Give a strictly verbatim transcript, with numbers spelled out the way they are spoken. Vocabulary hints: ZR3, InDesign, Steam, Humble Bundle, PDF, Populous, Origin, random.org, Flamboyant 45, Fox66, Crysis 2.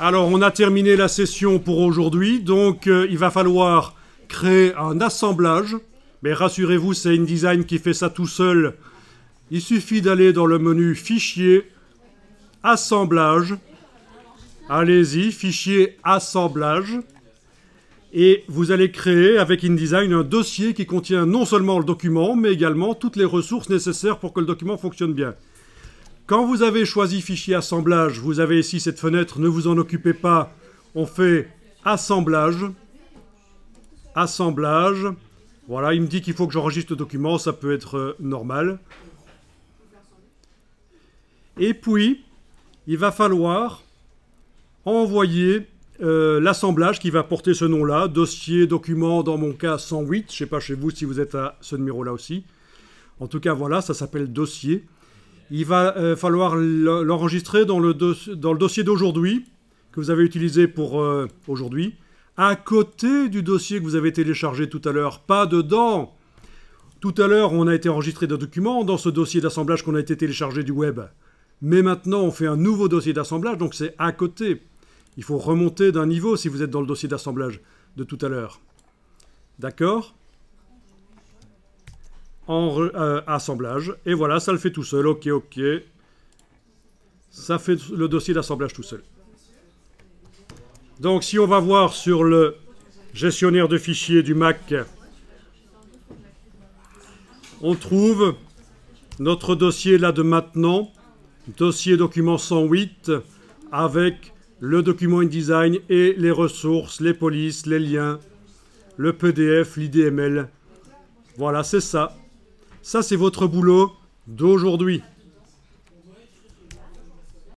Alors on a terminé la session pour aujourd'hui, donc euh, il va falloir créer un assemblage. Mais rassurez-vous, c'est InDesign qui fait ça tout seul. Il suffit d'aller dans le menu Fichier, Assemblage. Allez-y, Fichier, Assemblage. Et vous allez créer avec InDesign un dossier qui contient non seulement le document, mais également toutes les ressources nécessaires pour que le document fonctionne bien. Quand vous avez choisi Fichier, Assemblage, vous avez ici cette fenêtre, ne vous en occupez pas. On fait Assemblage. Assemblage. Voilà, il me dit qu'il faut que j'enregistre le document, ça peut être normal. Et puis, il va falloir envoyer euh, l'assemblage qui va porter ce nom-là, dossier, document, dans mon cas cent huit, je ne sais pas chez vous si vous êtes à ce numéro-là aussi. En tout cas, voilà, ça s'appelle dossier. Il va euh, falloir l'enregistrer dans, dans le dossier d'aujourd'hui, que vous avez utilisé pour euh, aujourd'hui. À côté du dossier que vous avez téléchargé tout à l'heure, pas dedans. Tout à l'heure, on a été enregistré de documents dans ce dossier d'assemblage qu'on a été téléchargé du web. Mais maintenant, on fait un nouveau dossier d'assemblage, donc c'est à côté. Il faut remonter d'un niveau si vous êtes dans le dossier d'assemblage de tout à l'heure. D'accord ? En euh, assemblage. Et voilà, ça le fait tout seul. Ok, ok. Ça fait le dossier d'assemblage tout seul. Donc si on va voir sur le gestionnaire de fichiers du Mac, on trouve notre dossier là de maintenant, dossier document cent huit, avec le document InDesign et les ressources, les polices, les liens, le P D F, l'I D M L. Voilà, c'est ça. Ça, c'est votre boulot d'aujourd'hui.